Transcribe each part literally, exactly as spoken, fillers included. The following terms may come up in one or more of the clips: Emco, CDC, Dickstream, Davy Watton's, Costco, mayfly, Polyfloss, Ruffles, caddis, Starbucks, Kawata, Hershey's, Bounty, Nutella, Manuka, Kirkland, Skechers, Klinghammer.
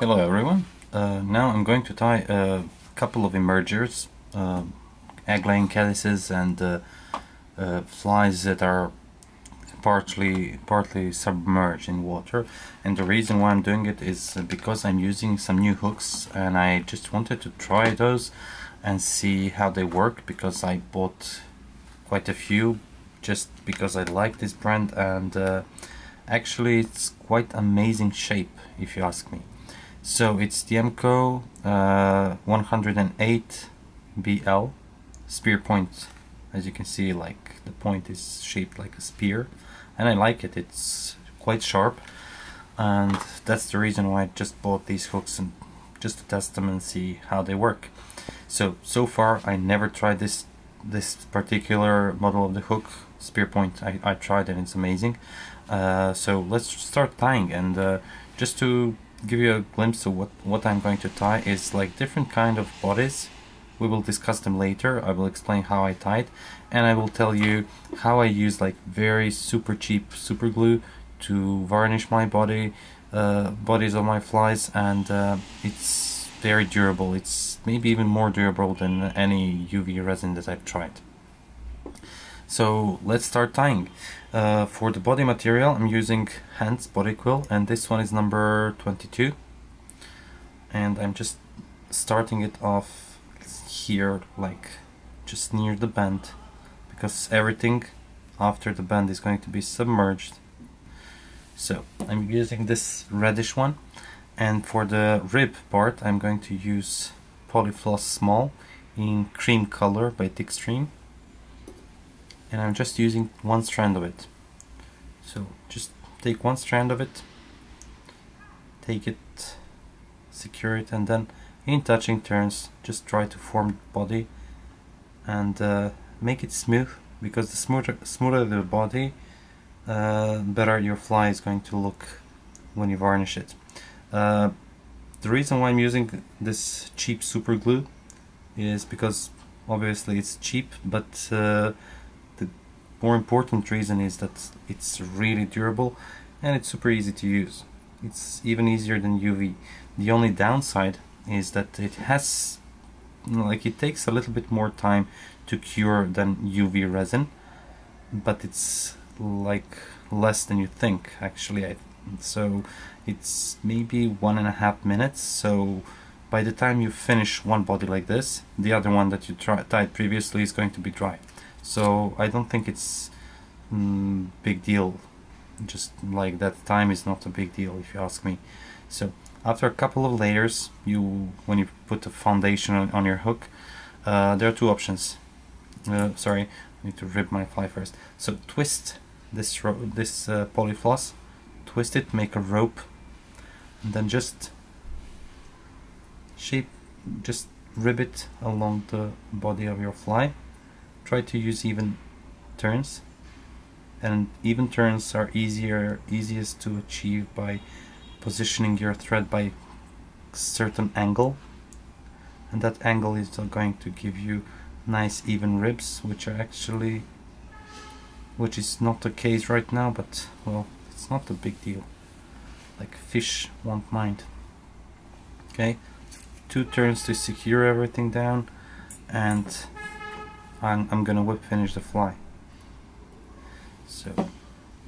Hello everyone, uh, now I'm going to tie a couple of emergers, uh, egg laying caddis and uh, uh, flies that are partly partly submerged in water. And the reason why I'm doing it is because I'm using some new hooks and I just wanted to try those and see how they work, because I bought quite a few just because I like this brand, and uh, actually it's quite amazing shape if you ask me. So it's the Emco uh, one oh eight B L spear point. As you can see, like the point is shaped like a spear, and I like it. It's quite sharp, and that's the reason why I just bought these hooks, and just to test them and see how they work. So so far I never tried this this particular model of the hook spear point. I, I tried it, and it's amazing. Uh, so let's start tying, and uh, just to give you a glimpse of what what I'm going to tie is like different kind of bodies. We will discuss them later. I will explain how I tied, and I will tell you how I use like very super cheap super glue to varnish my body uh, bodies of my flies, and uh, it's very durable. It's maybe even more durable than any U V resin that I've tried. So let's start tying. Uh, for the body material I'm using Hans body quill, and this one is number twenty-two, and I'm just starting it off here, like just near the bend, because everything after the bend is going to be submerged. So I'm using this reddish one, and for the rib part I'm going to use Polyfloss Small in cream color by Dickstream. And I'm just using one strand of it. So just take one strand of it, take it, secure it, and then in touching turns just try to form the body and uh, make it smooth, because the smoother, smoother the body, uh, better your fly is going to look when you varnish it. Uh, the reason why I'm using this cheap super glue is because obviously it's cheap, but uh, more important reason is that it's really durable and it's super easy to use. It's even easier than U V. The only downside is that it has, you know, like it takes a little bit more time to cure than U V resin, but it's like less than you think actually. I, so it's maybe one and a half minutes. So by the time you finish one body like this, the other one that you try, tied previously is going to be dry. So I don't think it's mm, big deal, just like that time is not a big deal if you ask me. So after a couple of layers, you when you put the foundation on, on your hook, uh, there are two options. Uh, sorry, I need to rip my fly first. So twist this, ro this uh, polyfloss, twist it, make a rope, and then just shape, just rib it along the body of your fly. Try to use even turns, and even turns are easier easiest to achieve by positioning your thread by a certain angle, and that angle is going to give you nice even ribs, which are actually which is not the case right now, but well, it's not a big deal, like fish won't mind. Okay, two turns to secure everything down, and I'm, I'm gonna whip finish the fly. So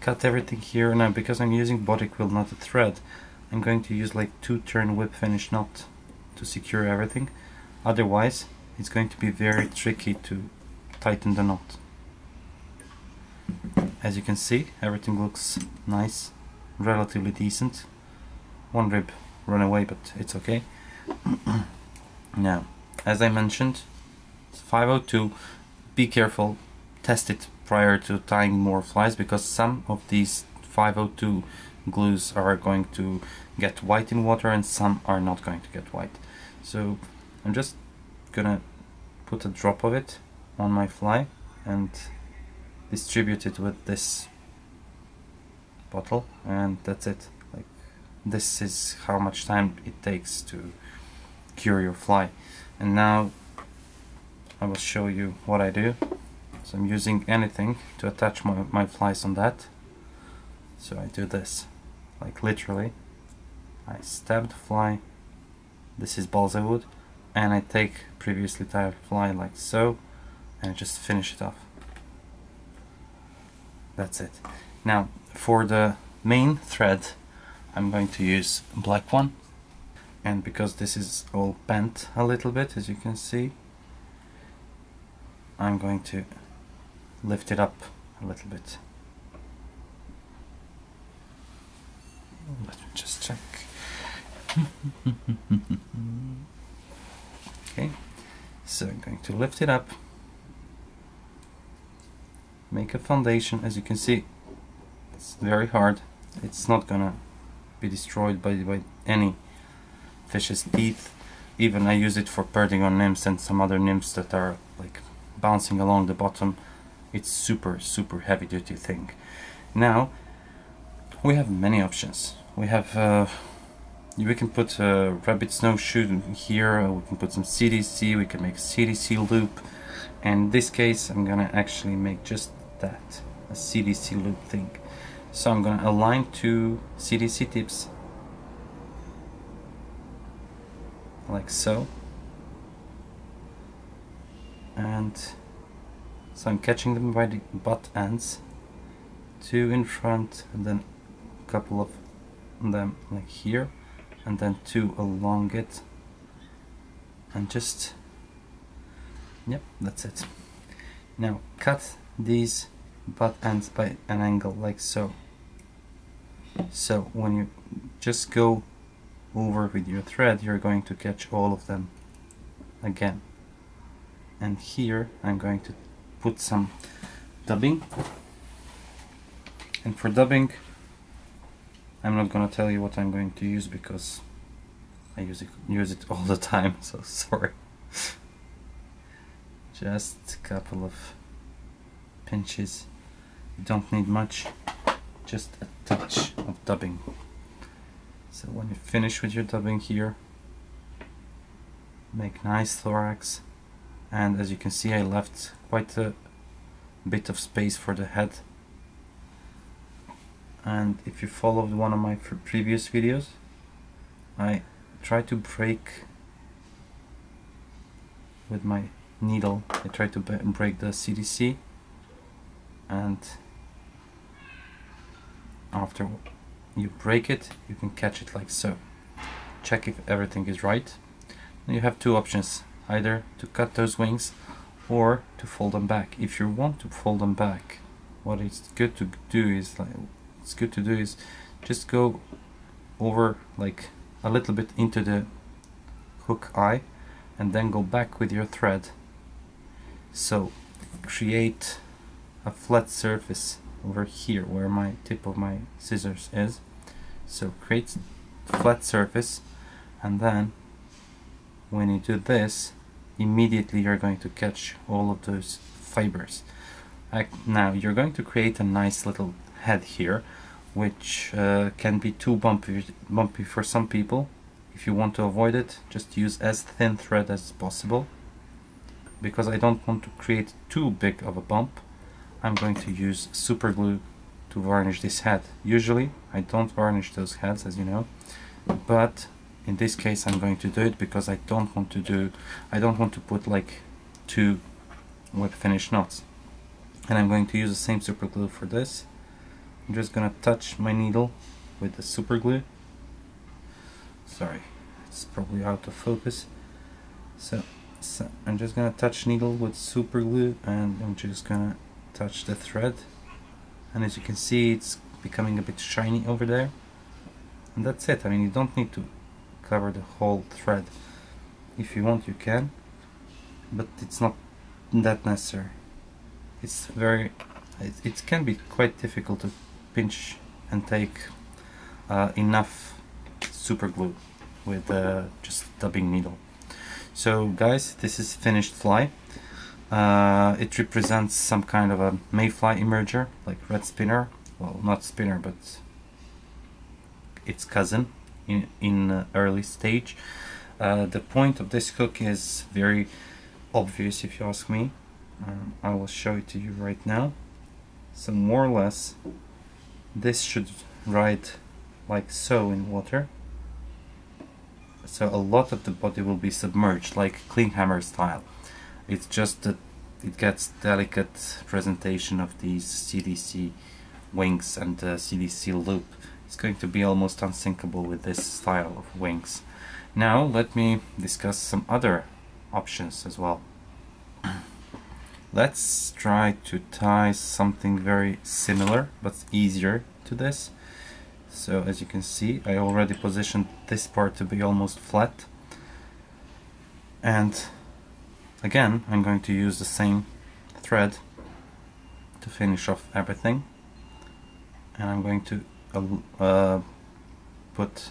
cut everything here. Now because I'm using body quill, not a thread, I'm going to use like two turn whip finish knot to secure everything, otherwise it's going to be very tricky to tighten the knot. As you can see, everything looks nice, relatively decent. One rib run away, but it's okay. Now, as I mentioned, five oh two, be careful, test it prior to tying more flies, because some of these five oh two glues are going to get white in water and some are not going to get white. So I'm just gonna put a drop of it on my fly and distribute it with this bottle, and that's it. Like, this is how much time it takes to cure your fly. And now I will show you what I do. So I'm using anything to attach my, my flies on that. So I do this, like literally, I stabbed fly, this is balsa wood, and I take previously tired fly like so, and just finish it off. That's it. Now for the main thread I'm going to use a black one, and because this is all bent a little bit, as you can see, I'm going to lift it up a little bit. Let me just check. Okay, so I'm going to lift it up, make a foundation. As you can see, it's very hard. It's not gonna be destroyed by, by any fish's teeth. Even I use it for perching on nymphs and some other nymphs that are like bouncing along the bottom. It's super super heavy duty thing. Now we have many options. We have uh, we can put a rabbit snowshoe here, we can put some C D C, we can make a C D C loop, and in this case I'm gonna actually make just that, a C D C loop thing. So I'm gonna align two C D C tips like so, and so I'm catching them by the butt ends, two in front and then a couple of them like here, and then two along it, and just, yep, that's it. Now cut these butt ends by an angle like so. So when you just go over with your thread, you're going to catch all of them again. And here I'm going to put some dubbing, and for dubbing I'm not gonna tell you what I'm going to use because I use it, use it all the time, so sorry. Just a couple of pinches, you don't need much, just a touch of dubbing. So when you finish with your dubbing here, make nice thorax, and as you can see I left quite a bit of space for the head. And if you followed one of my previous videos, I try to break with my needle, I try to break the C D C, and after you break it you can catch it like so. Check if everything is right. And you have two options, either to cut those wings or to fold them back. If you want to fold them back, what it's good to do is like It's good to do is just go over like a little bit into the hook eye and then go back with your thread, so create a flat surface over here where my tip of my scissors is. So create a flat surface, and then when you do this, immediately you're going to catch all of those fibers. Now you're going to create a nice little head here, which uh, can be too bumpy bumpy for some people. If you want to avoid it, just use as thin thread as possible. Because I don't want to create too big of a bump, I'm going to use super glue to varnish this head. Usually I don't varnish those heads, as you know, but in this case I'm going to do it because I don't want to do I don't want to put like two web finish knots. And I'm going to use the same super glue for this. I'm just gonna touch my needle with the super glue. Sorry, it's probably out of focus. So, so I'm just gonna touch needle with super glue, and I'm just gonna touch the thread. And as you can see, it's becoming a bit shiny over there. And that's it. I mean, you don't need to cover the whole thread. If you want, you can, but it's not that necessary. It's very, it, it can be quite difficult to pinch and take uh, enough super glue with uh, just dubbing needle. So guys, this is finished fly. Uh, it represents some kind of a mayfly emerger, like red spinner, well, not spinner, but its cousin in, in uh, early stage. Uh, the point of this hook is very obvious, if you ask me. um, I will show it to you right now. So more or less, this should ride like so in water, so a lot of the body will be submerged, like Klinghammer style. It's just that it gets delicate presentation of these C D C wings and the C D C loop. It's going to be almost unsinkable with this style of wings. Now let me discuss some other options as well. Let's try to tie something very similar but easier to this. So as you can see, I already positioned this part to be almost flat, and again I'm going to use the same thread to finish off everything, and I'm going to uh, put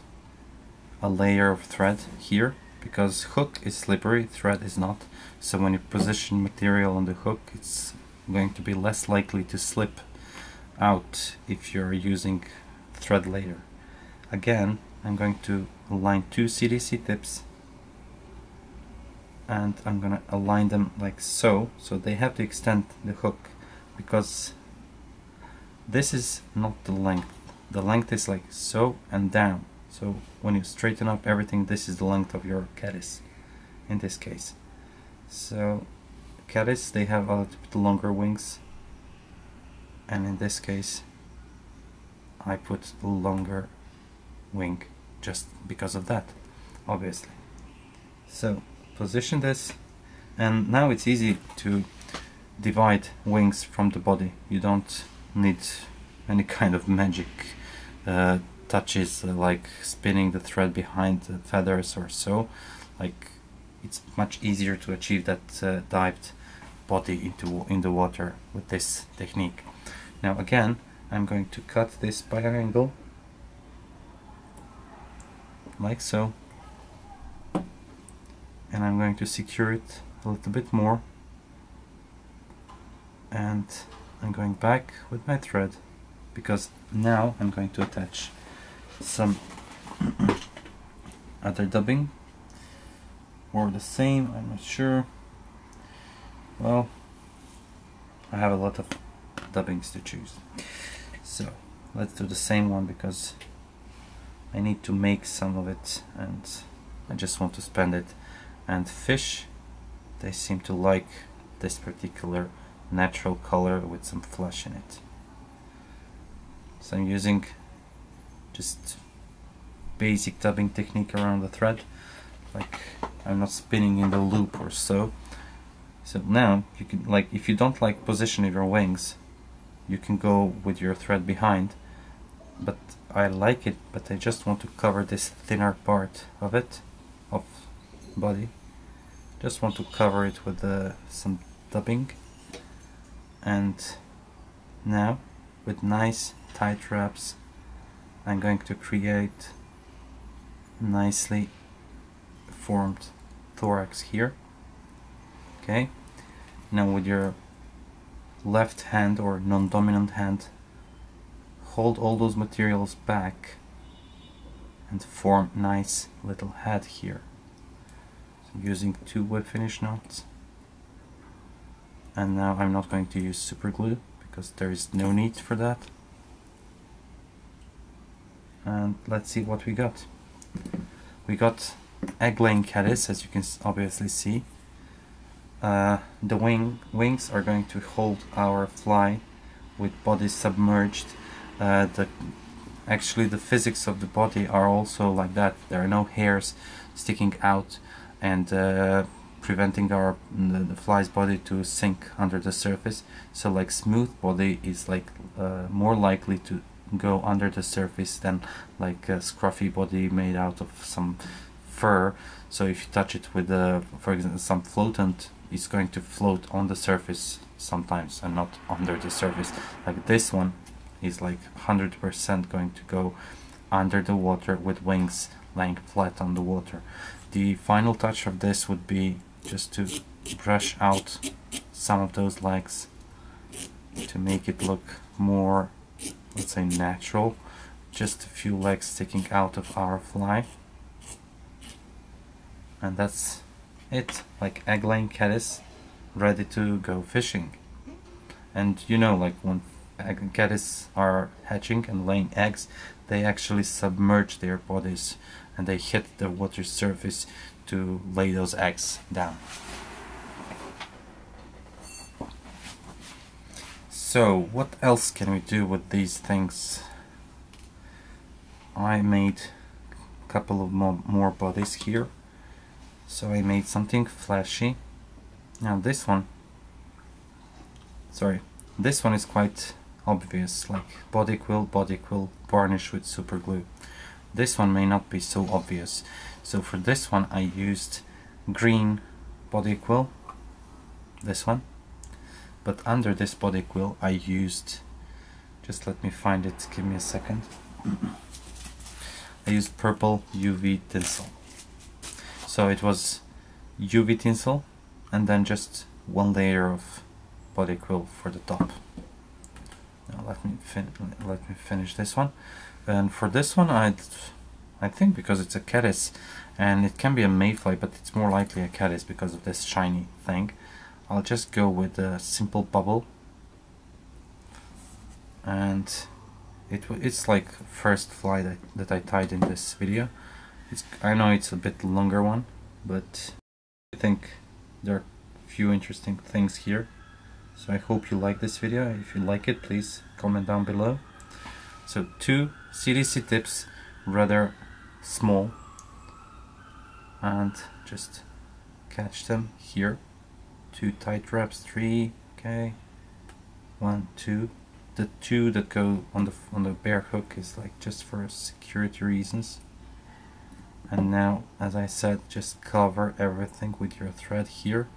a layer of thread here, because hook is slippery, thread is not. So when you position material on the hook, it's going to be less likely to slip out if you're using thread layer. Again, I'm going to align two C D C tips, and I'm going to align them like so, so they have to extend the hook, because this is not the length. The length is like so and down. So when you straighten up everything, this is the length of your caddis in this case. So caddis, they have a little bit longer wings, and in this case I put a longer wing just because of that, obviously. So position this, and now it's easy to divide wings from the body. You don't need any kind of magic uh, touches, uh, like spinning the thread behind the feathers or so. Like, it's much easier to achieve that uh, dived body into in the water with this technique. Now again, I'm going to cut this by angle, like so, and I'm going to secure it a little bit more, and I'm going back with my thread, because now I'm going to attach some other dubbing, or the same, I'm not sure. Well, I have a lot of dubbings to choose. So let's do the same one, because I need to make some of it and I just want to spend it. And fish, they seem to like this particular natural color with some flesh in it. So I'm using just basic dubbing technique around the thread. Like, I'm not spinning in the loop or so. So now you can, like, if you don't like position of your wings, you can go with your thread behind. But I like it, but I just want to cover this thinner part of it, of body. Just want to cover it with uh, some dubbing. And now with nice tight wraps, I'm going to create nicely formed thorax here. Okay, now with your left hand or non-dominant hand, hold all those materials back and form nice little head here. So I'm using two web finish knots, and now I'm not going to use super glue because there is no need for that. And let's see what we got. We got egg-laying caddis, as you can obviously see. Uh, the wing wings are going to hold our fly with body submerged. Uh, the, actually the physics of the body are also like that. There are no hairs sticking out and uh, preventing our the, the fly's body to sink under the surface. So like smooth body is like uh, more likely to go under the surface than like a scruffy body made out of some fur. So if you touch it with uh, for example some floatant, it's going to float on the surface sometimes and not under the surface. Like this one is like one hundred percent going to go under the water with wings laying flat on the water. The final touch of this would be just to brush out some of those legs to make it look more, let's say, natural. Just a few legs sticking out of our fly, and that's it. Like egg-laying caddis ready to go fishing. And you know, like when egg caddis are hatching and laying eggs, they actually submerge their bodies and they hit the water surface to lay those eggs down. So what else can we do with these things? I made a couple of more, more bodies here. So I made something flashy. Now this one, sorry, this one is quite obvious, like body quill, body quill, varnish with super glue. This one may not be so obvious. So for this one I used green body quill, this one. But under this body quill I used, just let me find it, give me a second. I used purple U V tinsel. So it was U V tinsel and then just one layer of body quill for the top. Now let me fin let me finish this one. And for this one, I I think because it's a caddis and it can be a mayfly, but it's more likely a caddis because of this shiny thing. I'll just go with a simple bubble, and it it's like first fly that that I tied in this video. It's, I know it's a bit longer one, but I think there are a few interesting things here. So I hope you like this video. If you like it, please comment down below. So two C D C tips, rather small, and just catch them here. Two tight wraps, three, okay, one, two. The two that go on the on the bare hook is like just for security reasons. And now, as I said, just cover everything with your thread here.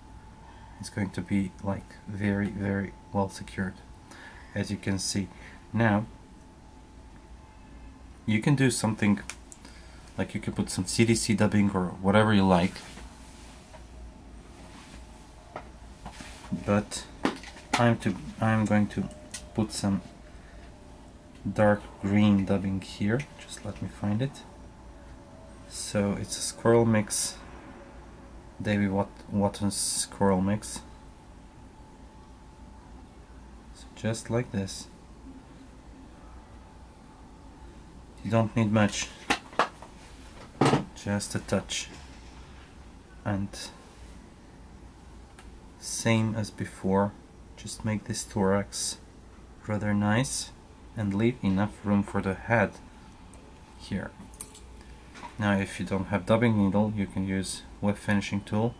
It's going to be like very, very well secured, as you can see. Now, you can do something, like you can put some C D C dubbing or whatever you like. But I'm to I'm going to put some dark green dubbing here. Just let me find it. So it's a squirrel mix, Davy Watton's squirrel mix. So just like this. You don't need much, just a touch. And same as before, just make this thorax rather nice and leave enough room for the head here. Now if you don't have dubbing needle, you can use web finishing tool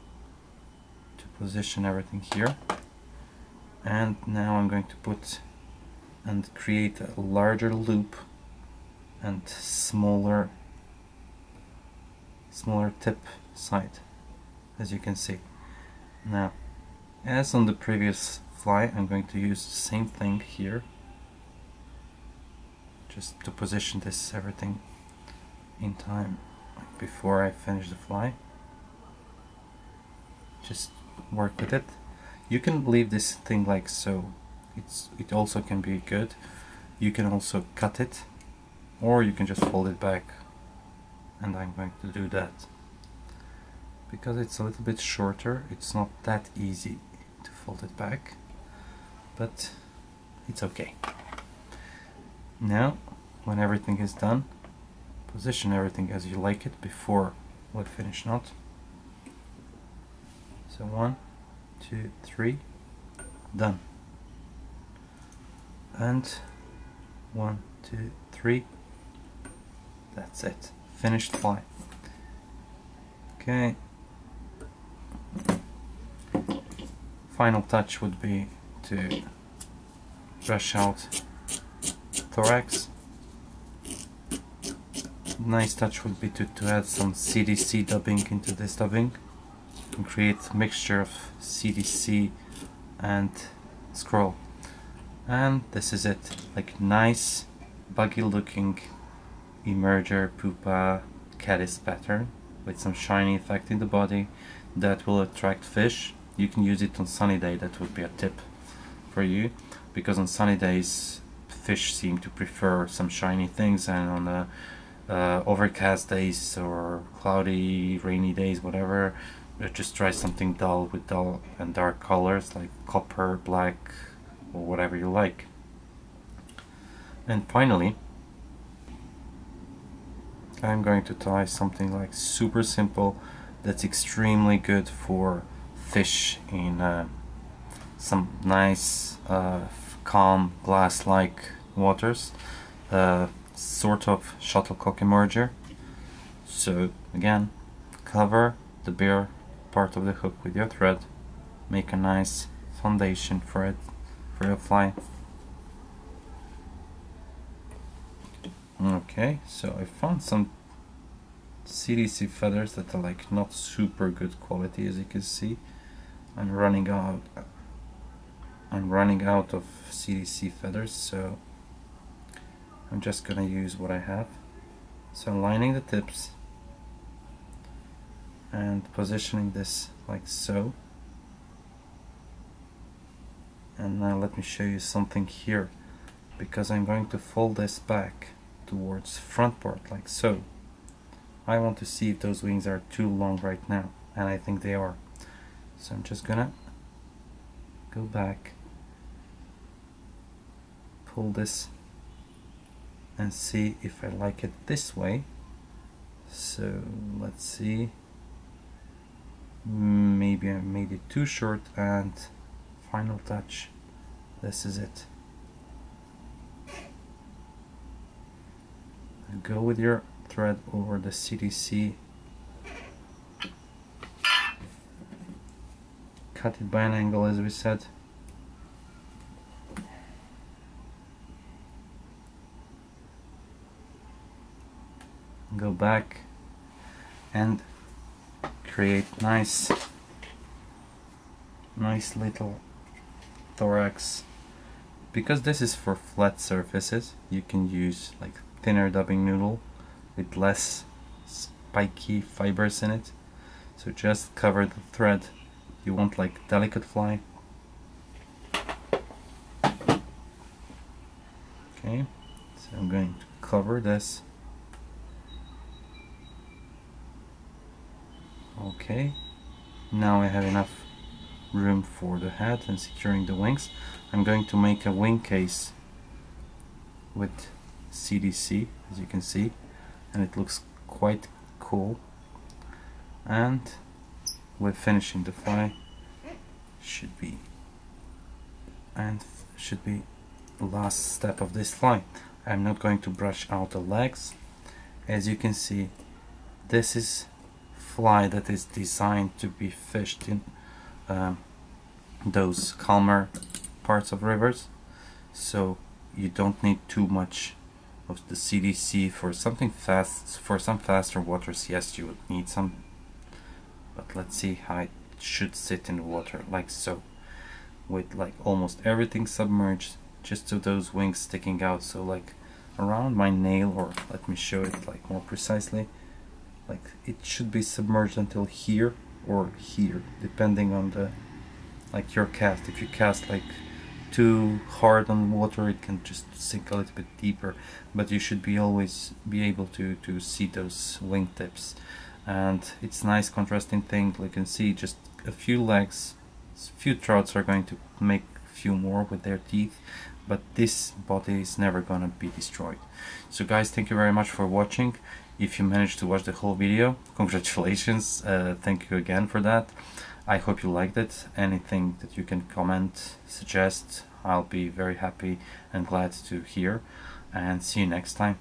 to position everything here. And now I'm going to put and create a larger loop and smaller smaller tip side, as you can see. Now, as on the previous fly, I'm going to use the same thing here, just to position this everything in time before I finish the fly. Just work with it. You can leave this thing like so, it's it also can be good. You can also cut it, or you can just fold it back, and I'm going to do that. Because it's a little bit shorter, it's not that easy to fold it back, but it's okay. Now, when everything is done, position everything as you like it before we finish knot. So one, two, three, done. And one, two, three, that's it. Finished fly. Okay. Final touch would be to brush out thorax. Nice touch would be to, to add some C D C dubbing into this dubbing and create a mixture of C D C and scroll. And this is it, like nice buggy looking emerger pupa caddis pattern with some shiny effect in the body that will attract fish. You can use it on sunny day, that would be a tip for you, because on sunny days fish seem to prefer some shiny things, and on a Uh, overcast days or cloudy, rainy days, whatever, just try something dull with dull and dark colors like copper, black, or whatever you like. And finally, I'm going to tie something like super simple that's extremely good for fish in uh, some nice uh, calm glass-like waters, uh, sort of shuttlecock emerger. So again, cover the bare part of the hook with your thread, make a nice foundation for it, for your fly. Okay, so I found some C D C feathers that are like not super good quality, as you can see. I'm running out I'm running out of C D C feathers, so I'm just gonna use what I have. So I'm lining the tips and positioning this like so. And now let me show you something here, because I'm going to fold this back towards front part like so. I want to see if those wings are too long right now, and I think they are. So I'm just gonna go back, pull this, and see if I like it this way. So let's see, maybe I made it too short, and final touch, this is it. And go with your thread over the C D C, cut it by an angle, as we said, go back and create nice nice little thorax. Because this is for flat surfaces, you can use like thinner dubbing noodle with less spiky fibers in it. So just cover the thread, you want like delicate fly. Okay, so I'm going to cover this. Okay, now I have enough room for the head and securing the wings. I'm going to make a wing case with C D C, as you can see, and it looks quite cool. And we're finishing the fly, should be and should be the last step of this fly. I'm not going to brush out the legs. As you can see, this is fly that is designed to be fished in um, those calmer parts of rivers, so you don't need too much of the C D C for something fast. For some faster waters, yes, you would need some, but let's see how it should sit in the water, like so, with like almost everything submerged, just to those wings sticking out. So like around my nail, or let me show it like more precisely, like it should be submerged until here or here, depending on the like your cast. If you cast like too hard on water, it can just sink a little bit deeper, but you should be always be able to to see those wingtips. And it's nice contrasting thing. You can see just a few legs, a few trouts are going to make a few more with their teeth, but this body is never gonna be destroyed. So guys, thank you very much for watching. If you managed to watch the whole video, congratulations, uh, thank you again for that. I hope you liked it. Anything that you can comment, suggest, I'll be very happy and glad to hear. And see you next time.